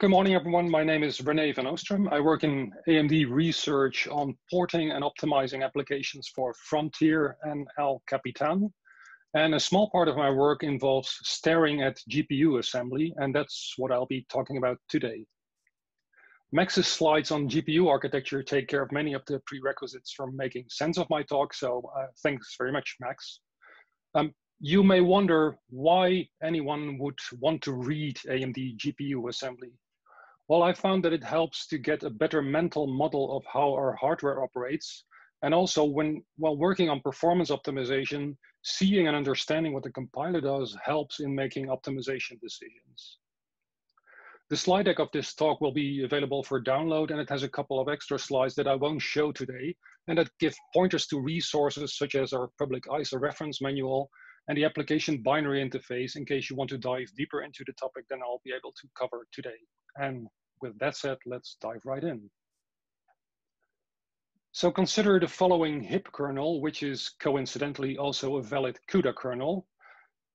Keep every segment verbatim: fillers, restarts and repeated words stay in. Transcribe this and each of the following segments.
Good morning, everyone. My name is Rene van Oostrum. I work in A M D research on porting and optimizing applications for Frontier and El Capitan. And a small part of my work involves staring at G P U assembly, and that's what I'll be talking about today. Max's slides on G P U architecture take care of many of the prerequisites for making sense of my talk, so uh, thanks very much, Max. Um, you may wonder why anyone would want to read A M D G P U assembly. Well, I found that it helps to get a better mental model of how our hardware operates, and also when while working on performance optimization, seeing and understanding what the compiler does helps in making optimization decisions. The slide deck of this talk will be available for download, and it has a couple of extra slides that I won't show today, and that give pointers to resources such as our public I S A reference manual and the application binary interface in case you want to dive deeper into the topic than I'll be able to cover today. And with that said, let's dive right in. So consider the following HIP kernel, which is coincidentally also a valid CUDA kernel.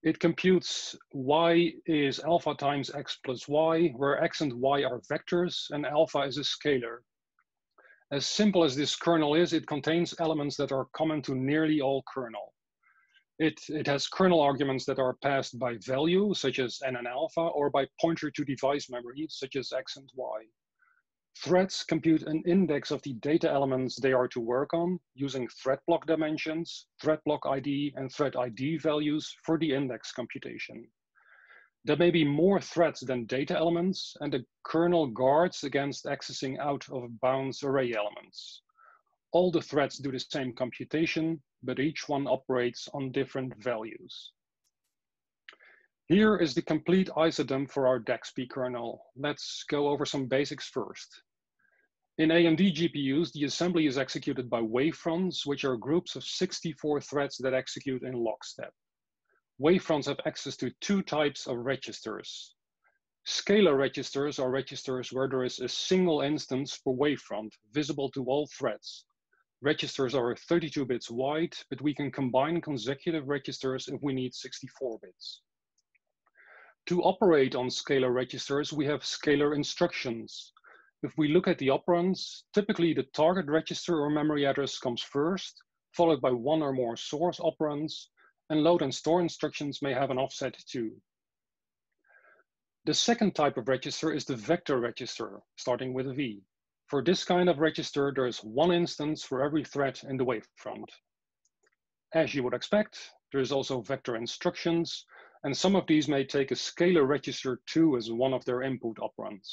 It computes y is alpha times x plus y, where x and y are vectors, and alpha is a scalar. As simple as this kernel is, it contains elements that are common to nearly all kernel. It, it has kernel arguments that are passed by value, such as n and alpha, or by pointer to device memory, such as x and y. Threads compute an index of the data elements they are to work on using thread block dimensions, thread block I D, and thread I D values for the index computation. There may be more threads than data elements, and the kernel guards against accessing out of bounds array elements. All the threads do the same computation, but each one operates on different values. Here is the complete I S A dump for our DAXPY kernel. Let's go over some basics first. In A M D G P Us, the assembly is executed by wavefronts, which are groups of sixty-four threads that execute in lockstep. Wavefronts have access to two types of registers. Scalar registers are registers where there is a single instance per wavefront, visible to all threads. Registers are thirty-two bits wide, but we can combine consecutive registers if we need sixty-four bits. To operate on scalar registers, we have scalar instructions. If we look at the operands, typically the target register or memory address comes first, followed by one or more source operands, and load and store instructions may have an offset too. The second type of register is the vector register, starting with a V. For this kind of register, there is one instance for every thread in the wavefront. As you would expect, there is also vector instructions, and some of these may take a scalar register two as one of their input operands.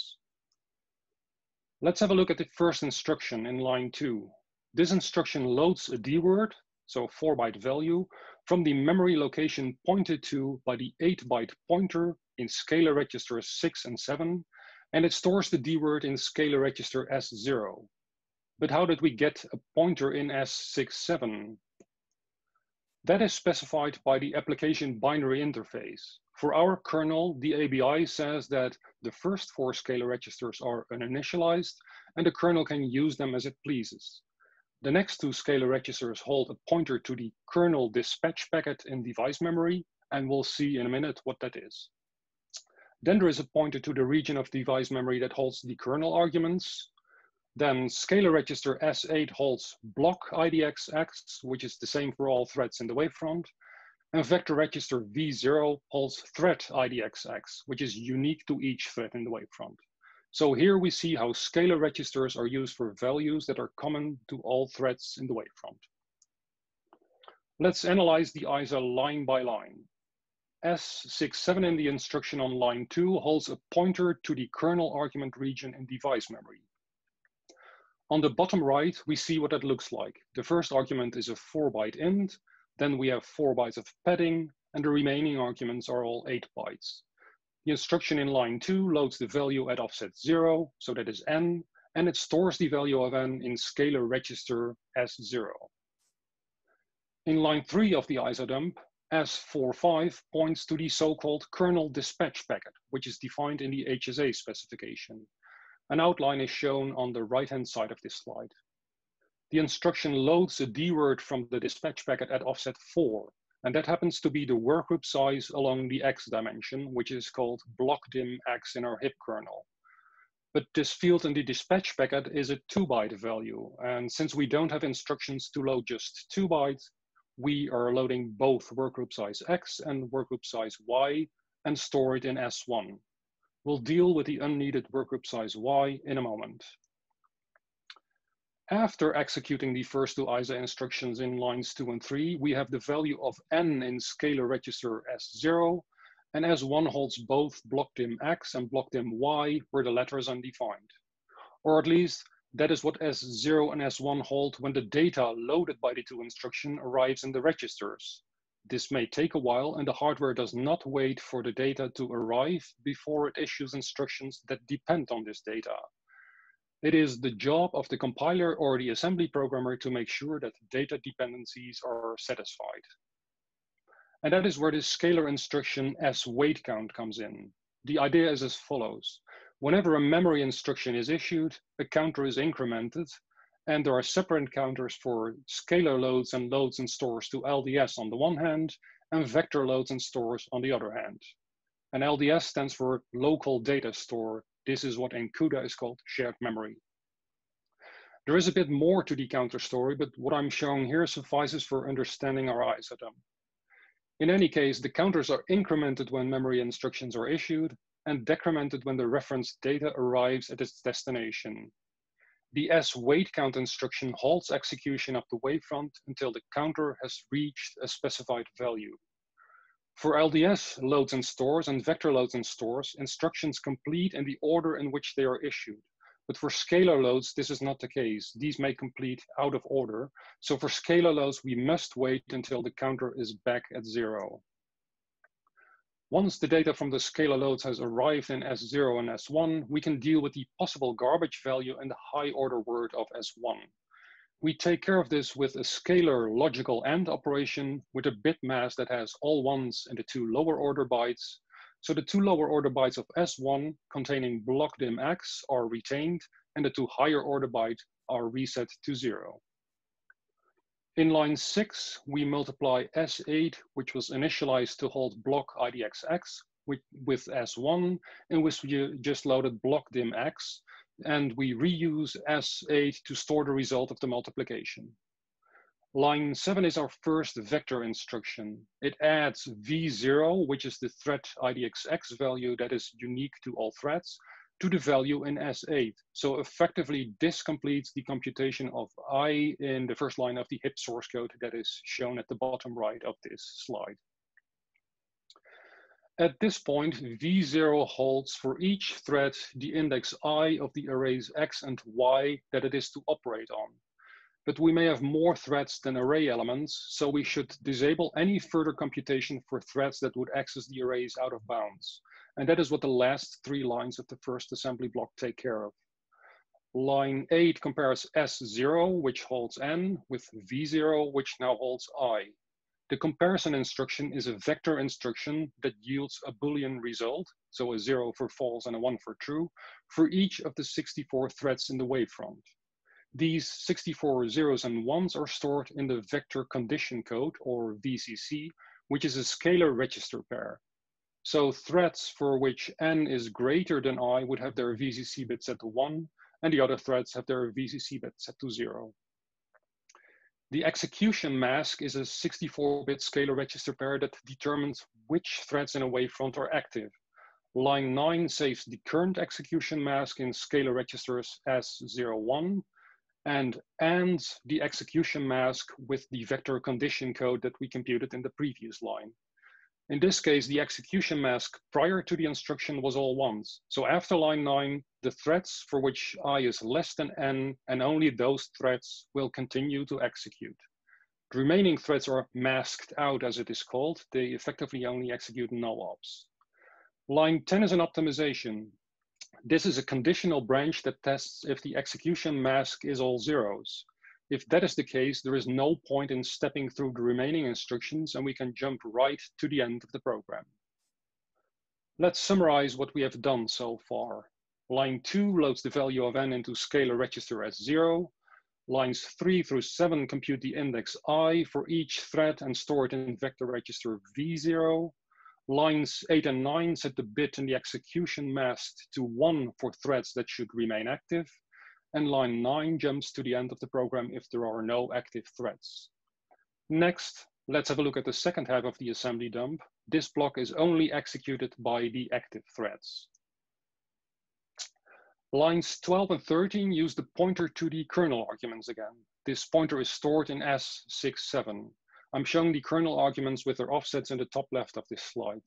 Let's have a look at the first instruction in line two. This instruction loads a D word, so four byte value, from the memory location pointed to by the eight byte pointer in scalar registers six and seven, and it stores the D word in scalar register S zero. But how did we get a pointer in S six seven? That is specified by the application binary interface. For our kernel, the A B I says that the first four scalar registers are uninitialized, and the kernel can use them as it pleases. The next two scalar registers hold a pointer to the kernel dispatch packet in device memory, and we'll see in a minute what that is. Then there is a pointer to the region of device memory that holds the kernel arguments. Then scalar register S eight holds block I D X X, which is the same for all threads in the wavefront. And vector register V zero holds thread I D X X, which is unique to each thread in the wavefront. So here we see how scalar registers are used for values that are common to all threads in the wavefront. Let's analyze the I S A line by line. S six seven in the instruction on line two holds a pointer to the kernel argument region in device memory. On the bottom right, we see what that looks like. The first argument is a four byte int, then we have four bytes of padding, and the remaining arguments are all eight bytes. The instruction in line two loads the value at offset zero, so that is n, and it stores the value of n in scalar register S zero. In line three of the I S A dump, S forty-five points to the so-called kernel dispatch packet, which is defined in the H S A specification. An outline is shown on the right-hand side of this slide. The instruction loads a D word from the dispatch packet at offset four, and that happens to be the workgroup size along the X dimension, which is called blockdim X in our HIP kernel. But this field in the dispatch packet is a two byte value. And since we don't have instructions to load just two bytes, we are loading both workgroup size X and workgroup size Y and store it in S one. We'll deal with the unneeded workgroup size Y in a moment. After executing the first two I S A instructions in lines two and three, we have the value of N in scalar register S zero, and S one holds both blockdim X and blockdim Y where the letter is undefined. Or at least that is what S zero and S one hold when the data loaded by the two instruction arrives in the registers. This may take a while, and the hardware does not wait for the data to arrive before it issues instructions that depend on this data. It is the job of the compiler or the assembly programmer to make sure that data dependencies are satisfied. And that is where the scalar instruction S wait count comes in. The idea is as follows. Whenever a memory instruction is issued, a counter is incremented, and there are separate counters for scalar loads and loads and stores to L D S on the one hand, and vector loads and stores on the other hand. And L D S stands for local data store. This is what in CUDA is called shared memory. There is a bit more to the counter story, but what I'm showing here suffices for understanding our I S A. In any case, the counters are incremented when memory instructions are issued and decremented when the reference data arrives at its destination. The S wait count instruction halts execution up the wavefront until the counter has reached a specified value. For L D S loads and stores and vector loads and stores, instructions complete in the order in which they are issued. But for scalar loads, this is not the case. These may complete out of order. So for scalar loads, we must wait until the counter is back at zero. Once the data from the scalar loads has arrived in S zero and S one, we can deal with the possible garbage value and the high order word of S one. We take care of this with a scalar logical AND operation with a bit mass that has all ones and the two lower order bytes. So the two lower order bytes of S one containing blockdim X are retained and the two higher order bytes are reset to zero. In line six, we multiply S eight, which was initialized to hold block I D X X, with, with S one, in which we just loaded blockdim X, and we reuse S eight to store the result of the multiplication. Line seven is our first vector instruction. It adds V zero, which is the thread I D X X value that is unique to all threads, to the value in S eight. So effectively, this completes the computation of I in the first line of the HIP source code that is shown at the bottom right of this slide. At this point, V zero holds for each thread the index I of the arrays X and Y that it is to operate on. But we may have more threads than array elements, so we should disable any further computation for threads that would access the arrays out of bounds. And that is what the last three lines of the first assembly block take care of. Line eight compares S zero, which holds N, with V zero, which now holds I. The comparison instruction is a vector instruction that yields a Boolean result, so a zero for false and a one for true, for each of the sixty-four threads in the wavefront. These sixty-four zeros and ones are stored in the vector condition code, or V C C, which is a scalar register pair. So threads for which N is greater than I would have their V C C bit set to one, and the other threads have their V C C bit set to zero. The execution mask is a sixty-four bit scalar register pair that determines which threads in a wavefront are active. Line nine saves the current execution mask in scalar registers S zero one, and ANDs the execution mask with the vector condition code that we computed in the previous line. In this case, the execution mask prior to the instruction was all ones. So after line nine, the threads for which I is less than N and only those threads will continue to execute. The remaining threads are masked out, as it is called. They effectively only execute no ops. Line ten is an optimization. This is a conditional branch that tests if the execution mask is all zeros. If that is the case, there is no point in stepping through the remaining instructions and we can jump right to the end of the program. Let's summarize what we have done so far. Line two loads the value of N into scalar register as zero. Lines three through seven compute the index I for each thread and store it in vector register V zero. Lines eight and nine set the bit in the execution mast to one for threads that should remain active, and line nine jumps to the end of the program if there are no active threads. Next, let's have a look at the second half of the assembly dump. This block is only executed by the active threads. Lines twelve and thirteen use the pointer to the kernel arguments again. This pointer is stored in S six seven. I'm showing the kernel arguments with their offsets in the top left of this slide.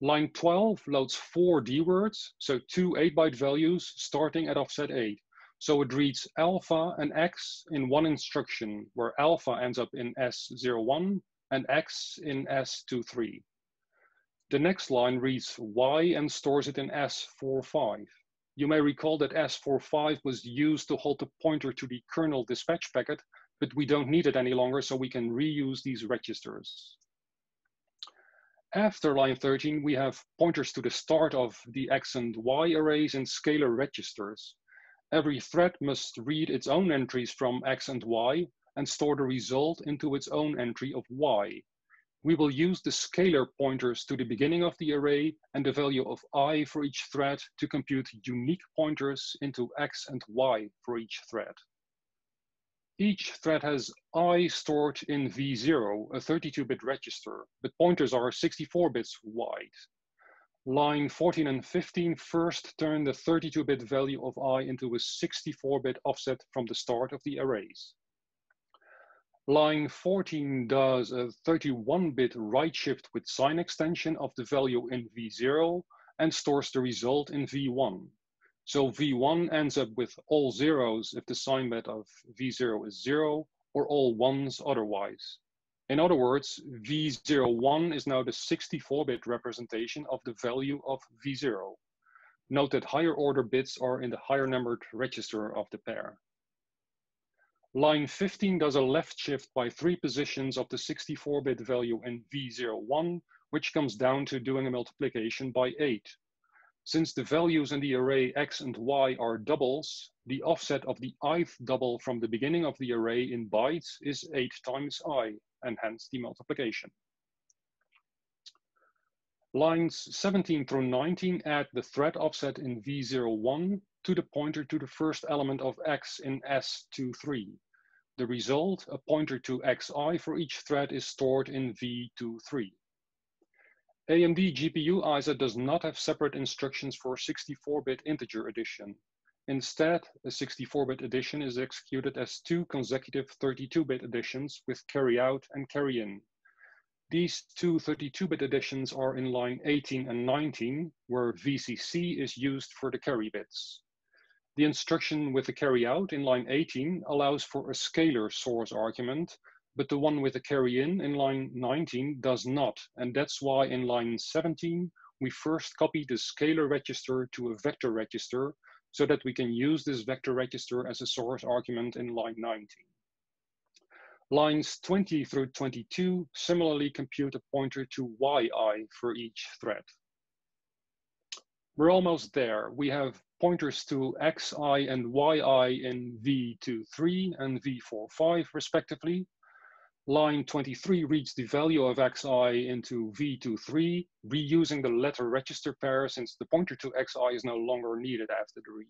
Line twelve loads four D words, so two eight byte values starting at offset eight. So it reads alpha and x in one instruction, where alpha ends up in S zero one and x in S two three. The next line reads y and stores it in S four five. You may recall that S four five was used to hold the pointer to the kernel dispatch packet, but we don't need it any longer, so we can reuse these registers. After line thirteen, we have pointers to the start of the X and Y arrays in scalar registers. Every thread must read its own entries from X and Y and store the result into its own entry of Y. We will use the scalar pointers to the beginning of the array and the value of I for each thread to compute unique pointers into X and Y for each thread. Each thread has I stored in V zero, a thirty-two bit register, but pointers are sixty-four bits wide. Line fourteen and fifteen first turn the thirty-two bit value of I into a sixty-four bit offset from the start of the arrays. Line fourteen does a thirty-one bit right shift with sign extension of the value in V zero and stores the result in V one. So V one ends up with all zeros if the sign bit of V zero is zero, or all ones otherwise. In other words, V zero one is now the sixty-four bit representation of the value of V zero. Note that higher order bits are in the higher numbered register of the pair. Line fifteen does a left shift by three positions of the sixty-four bit value in V zero one, which comes down to doing a multiplication by eight. Since the values in the array X and Y are doubles, the offset of the ith double from the beginning of the array in bytes is eight times I, and hence the multiplication. Lines seventeen through nineteen add the thread offset in V zero one to the pointer to the first element of X in S two three. The result, a pointer to Xi for each thread, is stored in V two three. A M D G P U I S A does not have separate instructions for sixty-four bit integer addition. Instead, a sixty-four bit addition is executed as two consecutive thirty-two bit additions with carry out and carry in. These two thirty-two bit additions are in line eighteen and nineteen, where V C C is used for the carry bits. The instruction with the carry out in line eighteen allows for a scalar source argument, but the one with the carry in in line nineteen does not, and that's why in line seventeen, we first copy the scalar register to a vector register so that we can use this vector register as a source argument in line nineteen. Lines twenty through twenty-two similarly compute a pointer to yi for each thread. We're almost there. We have pointers to xi and yi in V two three and V four five respectively. Line twenty-three reads the value of Xi into V two three, reusing the letter register pair since the pointer to Xi is no longer needed after the read.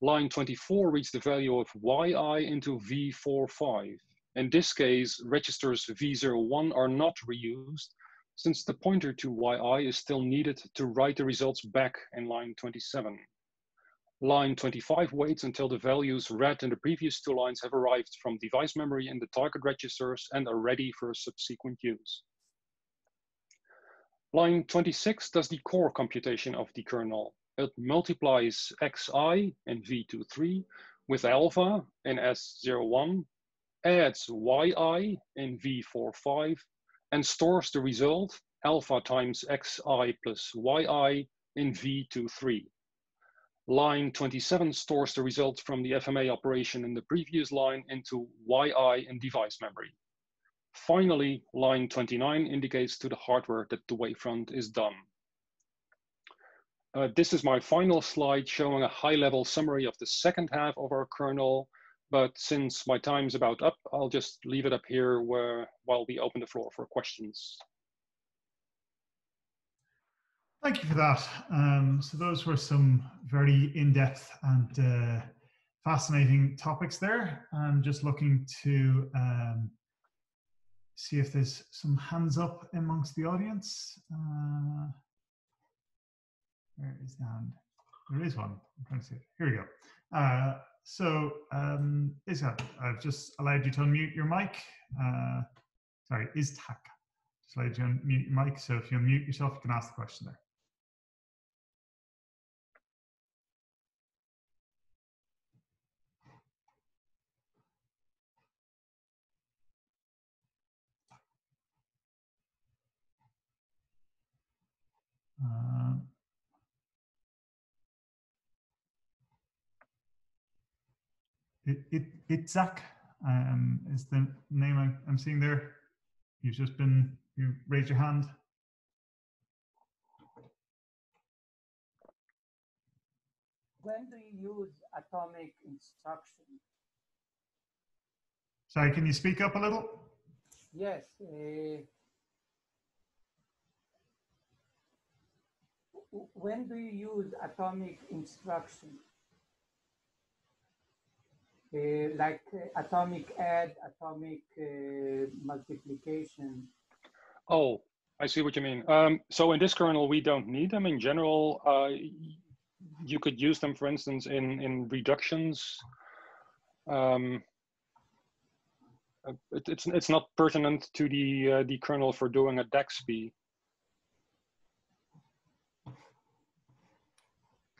Line twenty-four reads the value of Yi into V four five. In this case, registers V zero one are not reused since the pointer to Yi is still needed to write the results back in line twenty-seven. Line twenty-five waits until the values read in the previous two lines have arrived from device memory in the target registers and are ready for subsequent use. Line twenty-six does the core computation of the kernel. It multiplies Xi in V two three with alpha in S zero one, adds Yi in V four five, and stores the result, alpha times Xi plus Yi, in V two three. Line twenty-seven stores the results from the F M A operation in the previous line into Yi in device memory. Finally, line twenty-nine indicates to the hardware that the wavefront is done. Uh, this is my final slide showing a high-level summary of the second half of our kernel, but since my time's about up, I'll just leave it up here where, while we open the floor for questions. Thank you for that. Um, so those were some very in-depth and uh, fascinating topics there. I'm just looking to um, see if there's some hands up amongst the audience. Uh, where is the hand? There is one. I'm trying to see it. Here we go. Uh, so, um, Itzhak, I've just allowed you to unmute your mic. Uh, sorry, Itzhak. Just allowed you to unmute your mic. So if you unmute yourself, you can ask the question there. Um, it, it, Itzhak um, is the name I, I'm seeing there. You've just been, you raised your hand. When do you use atomic instruction? Sorry, can you speak up a little? Yes. Uh, When do you use atomic instruction? Uh, like uh, atomic add, atomic uh, multiplication? Oh, I see what you mean. Um, so in this kernel, we don't need them. In general, uh, you could use them, for instance, in, in reductions. Um, it, it's, it's not pertinent to the, uh, the kernel for doing a DAXPY.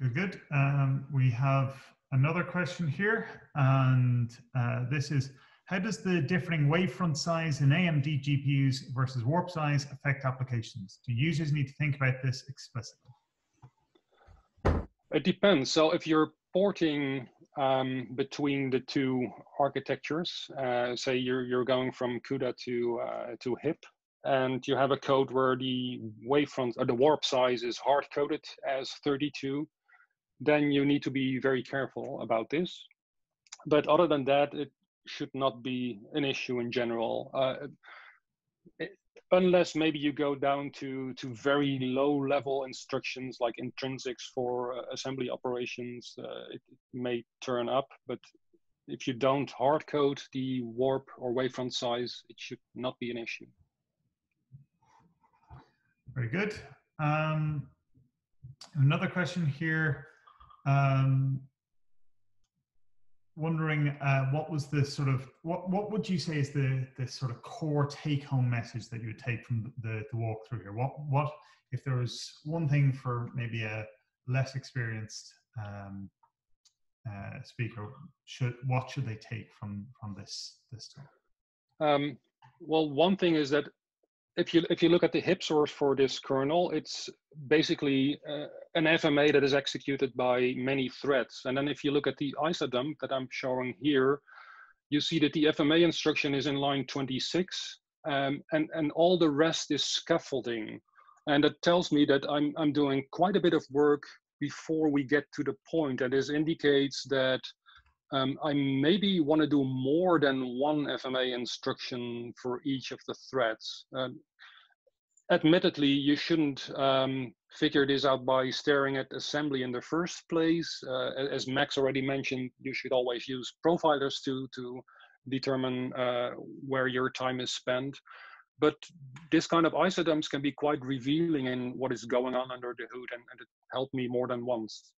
Good, good. Um, we have another question here, and uh, this is, how does the differing wavefront size in A M D G P Us versus warp size affect applications? Do users need to think about this explicitly? It depends. So if you're porting um, between the two architectures, uh, say you're, you're going from CUDA to, uh, to HIP, and you have a code where the wavefront or the warp size is hard-coded as thirty-two, then you need to be very careful about this. But other than that, it should not be an issue in general, uh, it, unless maybe you go down to, to very low-level instructions like intrinsics for uh, assembly operations, uh, it may turn up. But if you don't hard-code the warp or wavefront size, it should not be an issue. Very good. Um, another question here. Um, wondering uh, what was the sort of, what, what would you say is the, the sort of core take-home message that you would take from the, the walkthrough here? What, what, if there was one thing for maybe a less experienced um, uh, speaker, should, what should they take from, from this, this talk? Um, well, one thing is that If you, if you look at the HIP source for this kernel, it's basically uh, an F M A that is executed by many threads. And then if you look at the I S A dump that I'm showing here, you see that the F M A instruction is in line twenty-six, um, and, and all the rest is scaffolding. And that tells me that I'm, I'm doing quite a bit of work before we get to the point. And this indicates that Um, I maybe want to do more than one F M A instruction for each of the threads. Um, admittedly, you shouldn't um, figure this out by staring at assembly in the first place. Uh, as Max already mentioned, you should always use profilers to, to determine uh, where your time is spent. But this kind of I S A dumps can be quite revealing in what is going on under the hood, and, and it helped me more than once.